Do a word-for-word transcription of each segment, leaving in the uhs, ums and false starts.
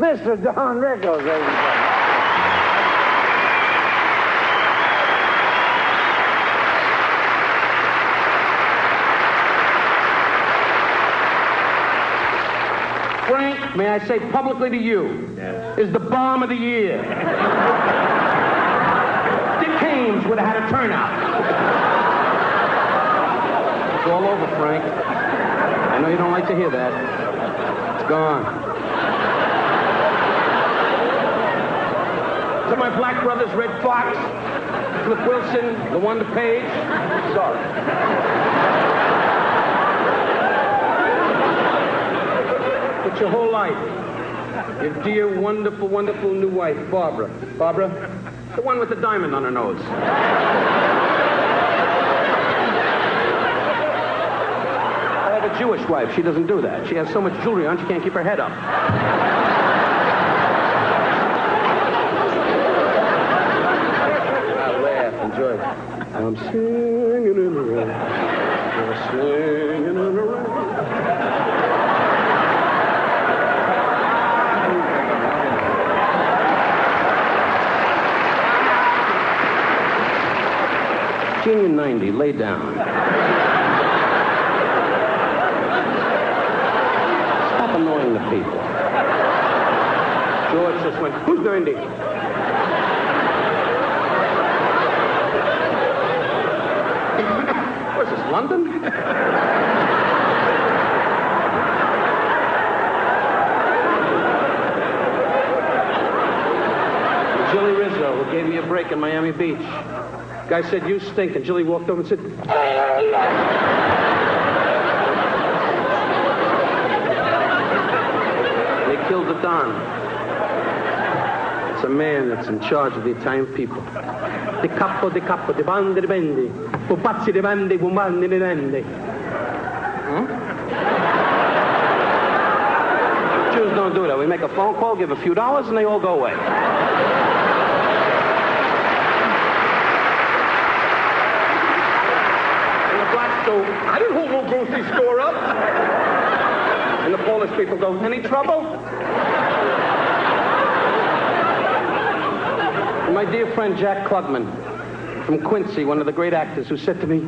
Mister Don Rickles, ladies and gentlemen. Frank, may I say publicly to you, yes, is the bomb of the year. Dick Haynes would have had a turnout. It's all over, Frank. I know you don't like to hear that. It's gone. To my black brothers, Red Fox, Flip Wilson, LaWanda Page. Sorry. But your whole life, your dear, wonderful, wonderful new wife, Barbara. Barbara, the one with the diamond on her nose. I have a Jewish wife. She doesn't do that. She has so much jewelry on, she can't keep her head up. Enjoy. I'm singing in the rain. I'm singing in the rain. Junior ninety, lay down. Stop annoying the people. George just went, who's ninety? London? Jilly Rizzo, who gave me a break in Miami Beach. Guy said, you stink, and Jilly walked over and said, they killed the Don. It's a man that's in charge of the Italian people. Di capo, di capo, di bande, di bende. Pupazzi di bande, pumande di rende. Jews don't do that. We make a phone call, give a few dollars, and they all go away. And the blacks go, I didn't hold no grocery store up. And the Polish people go, any trouble? And my dear friend Jack Klugman, from Quincy, one of the great actors, who said to me,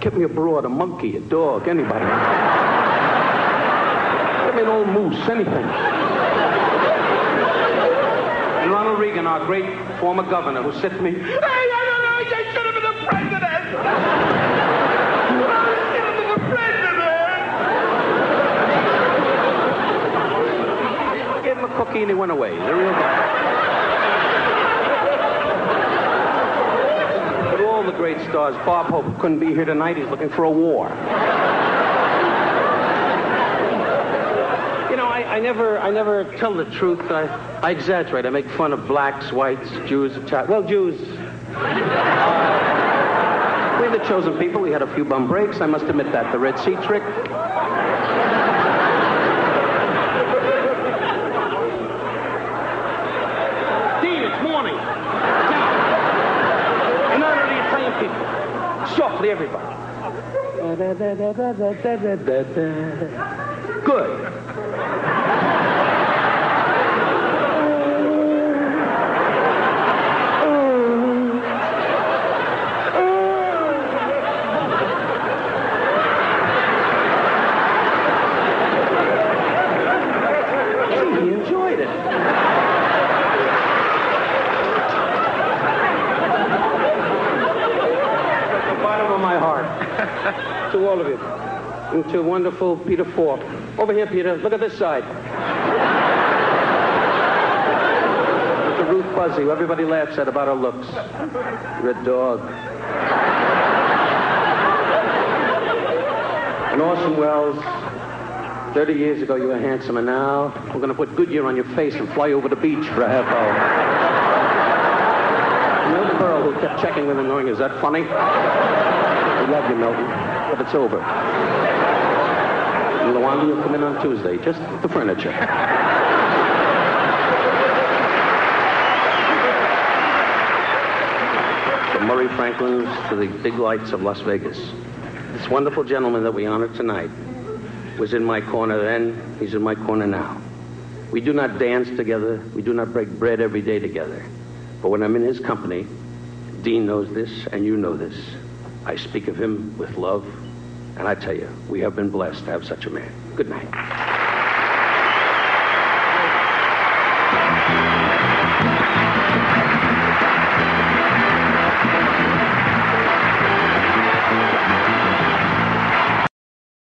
get me a broad, a monkey, a dog, anybody. Get me an old moose, anything. And Ronald Reagan, our great former governor, who said to me, hey, I don't know, you should have been the president. I should have been the president. I gave him a cookie and he went away. The real guy. The great stars. Bob Hope couldn't be here tonight. He's looking for a war. You know, I, I never, I never tell the truth. I, I exaggerate. I make fun of blacks, whites, Jews, Italians. Well, Jews. Uh, we're the chosen people. We had a few bum breaks. I must admit that. The Red Sea trick. Dean, it's morning. Softly, everybody. Good. Gee, he enjoyed it. To all of you, and to wonderful Peter Ford. Over here, Peter. Look at this side. To Ruth Buzzy, who everybody laughs at about her looks. You're a dog. And Orson Welles, thirty years ago you were handsomer. Now we're going to put Goodyear on your face and fly you over the beach for a half hour. The old girl who kept checking with him, going, is that funny? We love you, Milton. But it's over. And LaWanda, you'll come in on Tuesday. Just the furniture. From Murray Franklin's to the big lights of Las Vegas. This wonderful gentleman that we honor tonight was in my corner then. He's in my corner now. We do not dance together. We do not break bread every day together. But when I'm in his company, Dean knows this, and you know this, I speak of him with love, and I tell you, we have been blessed to have such a man. Good night.